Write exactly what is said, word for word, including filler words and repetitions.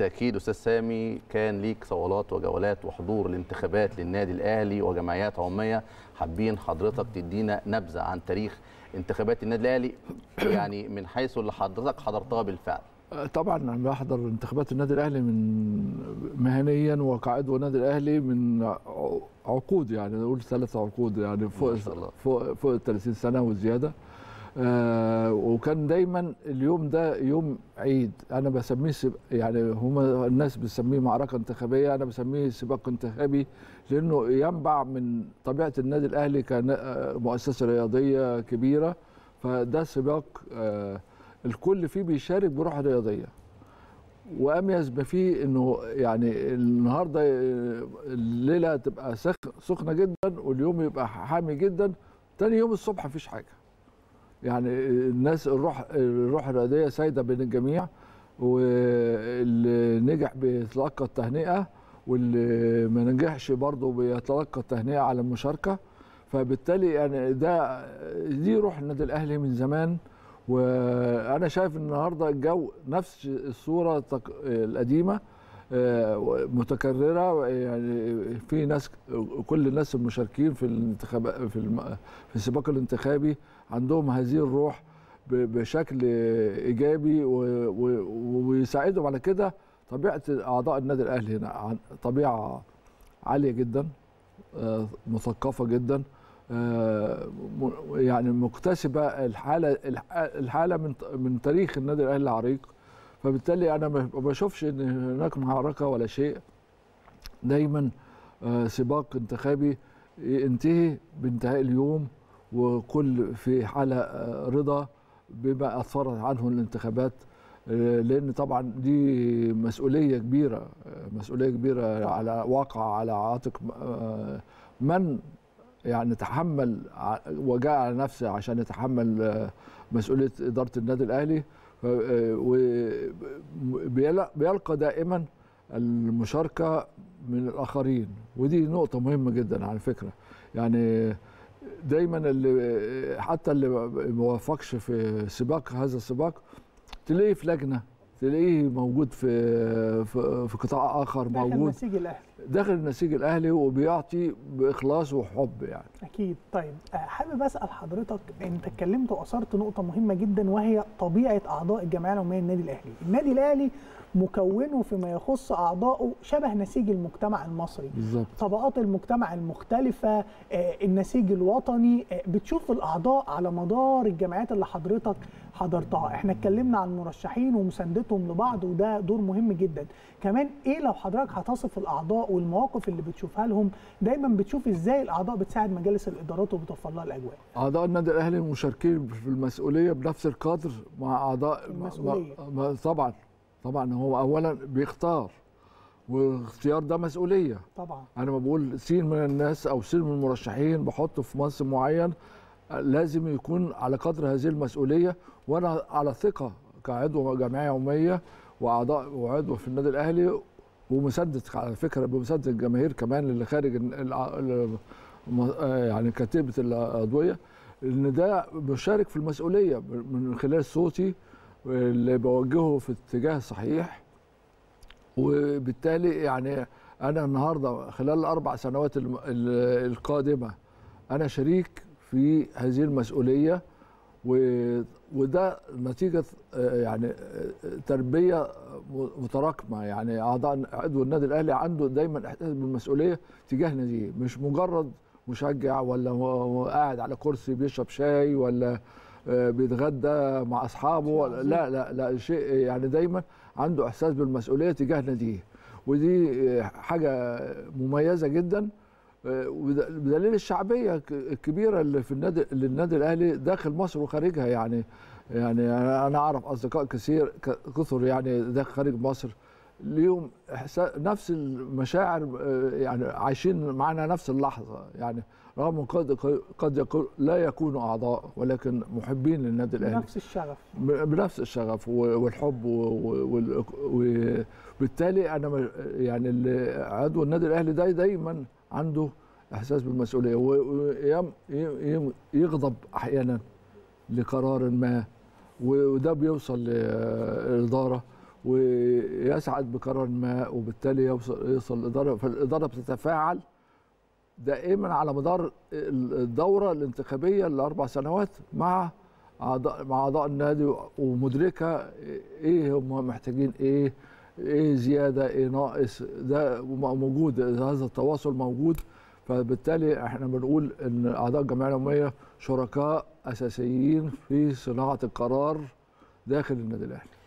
بالتأكيد أستاذ سامي كان ليك صولات وجولات وحضور لانتخابات للنادي الأهلي وجمعيات عمومية، حابين حضرتك تدينا نبذة عن تاريخ انتخابات النادي الأهلي يعني من حيث اللي حضرتك حضرتها بالفعل. طبعا انا بحضر انتخابات النادي الاهلي من مهنيا وكعضو نادي الاهلي من عقود، يعني نقول ثلاث عقود، يعني فوق فوق فوق ثلاثين سنه وزياده. آه وكان دايما اليوم ده يوم عيد، انا بسميه يعني هما الناس بتسميه معركه انتخابيه، انا بسميه سباق انتخابي، لانه ينبع من طبيعه النادي الاهلي كمؤسسه رياضيه كبيره، فده سباق آه الكل فيه بيشارك بروح رياضيه. واميز ما فيه انه يعني النهارده الليله تبقى سخنه جدا واليوم يبقى حامي جدا، تاني يوم الصبح مفيش حاجه. يعني الناس الروح الروح الرياضيه سايده بين الجميع، واللي نجح بيتلقى التهنئه واللي ما نجحش برضه بيتلقى التهنئه على المشاركه. فبالتالي يعني ده دي روح النادي الاهلي من زمان، وانا شايف النهارده الجو نفس الصوره القديمه متكرره، يعني في ناس كل الناس المشاركين في الانتخابات في السباق الانتخابي عندهم هذه الروح بشكل ايجابي، ويساعدهم على كده طبيعه اعضاء النادي الاهلي هنا طبيعه عاليه جدا، مثقفه جدا، يعني مكتسبه الحاله الحاله من من تاريخ النادي الاهلي العريق. فبالتالي انا ما بشوفش ان هناك معركه ولا شيء، دايما سباق انتخابي ينتهي بانتهاء اليوم وكل في حاله رضا بما اثرت عنه الانتخابات، لان طبعا دي مسؤوليه كبيره، مسؤوليه كبيره على واقع على عاتق من يعني تحمل وجاء على نفسه عشان يتحمل مسؤولية إدارة النادي الأهلي، وبيلقى دائما المشاركة من الآخرين. ودي نقطة مهمة جدا على فكرة، يعني دايما اللي حتى اللي ما وافقش في سباق هذا السباق تلاقيه في لجنة، تلاقيه موجود في في قطاع اخر، موجود داخل النسيج الاهلي داخل النسيج الاهلي وبيعطي باخلاص وحب يعني. اكيد. طيب حابب اسال حضرتك، انت اتكلمت واثرت نقطه مهمه جدا وهي طبيعه اعضاء الجمعيه العموميه للنادي الاهلي. النادي الاهلي مكونه فيما يخص اعضائه شبه نسيج المجتمع المصري بالظبط، طبقات المجتمع المختلفه، النسيج الوطني. بتشوف الاعضاء على مدار الجمعيات اللي حضرتك حضرتها، احنا اتكلمنا عن المرشحين ومساندتهم لبعض وده دور مهم جدا، كمان ايه لو حضرتك هتصف الاعضاء والمواقف اللي بتشوفها لهم؟ دايما بتشوف ازاي الاعضاء بتساعد مجالس الادارات وبتوفر لها الاجواء. اعضاء النادي الاهلي مشاركين في المسؤوليه بنفس القدر مع اعضاء المسؤوليه. ما طبعا طبعا هو اولا بيختار، والاختيار ده مسؤوليه طبعا. انا ما بقول سين من الناس او سين من المرشحين بحطه في منصب معين، لازم يكون على قدر هذه المسؤوليه. وانا على ثقه كعضو جمعيه عموميه واعضاء وعضو في النادي الاهلي، ومسدد على فكره بمسدد الجماهير كمان اللي خارج يعني كتيبه العضويه، ان ده بشارك في المسؤوليه من خلال صوتي اللي بوجهه في اتجاه صحيح. وبالتالي يعني انا النهارده خلال الاربع سنوات القادمه انا شريك في هذه المسؤوليه، وده نتيجه يعني تربيه متراكمه. يعني اعضاء عضو النادي الاهلي عنده دايما احساس بالمسؤوليه تجاه ناديه، مش مجرد مشجع ولا قاعد على كرسي بيشرب شاي ولا بيتغدى مع اصحابه، لا لا لا شيء، يعني دايما عنده احساس بالمسؤوليه تجاه ناديه، ودي حاجه مميزه جدا. بدليل الشعبيه الكبيره اللي في النادي للنادي الاهلي داخل مصر وخارجها، يعني يعني انا اعرف اصدقاء كثير كثر يعني داخل خارج مصر اليوم نفس المشاعر، يعني عايشين معنا نفس اللحظه، يعني رغم قد قد يكون لا يكونوا اعضاء ولكن محبين للنادي الاهلي بنفس الشغف بنفس الشغف والحب. وبالتالي انا يعني عضو النادي الاهلي ده دايما عنده احساس بالمسؤوليه، ويغضب احيانا لقرار ما وده بيوصل للاداره ويسعد بقرار ما، وبالتالي يوصل يوصل الاداره، فالاداره بتتفاعل دائما على مدار الدوره الانتخابيه الاربع سنوات مع اعضاء مع اعضاء النادي، ومدركه ايه هم محتاجين، ايه ايه زياده، ايه ناقص. ده موجود، هذا التواصل موجود، فبالتالي احنا بنقول ان اعضاء الجمعيه العموميه شركاء اساسيين في صناعه القرار داخل النادي الاهلي.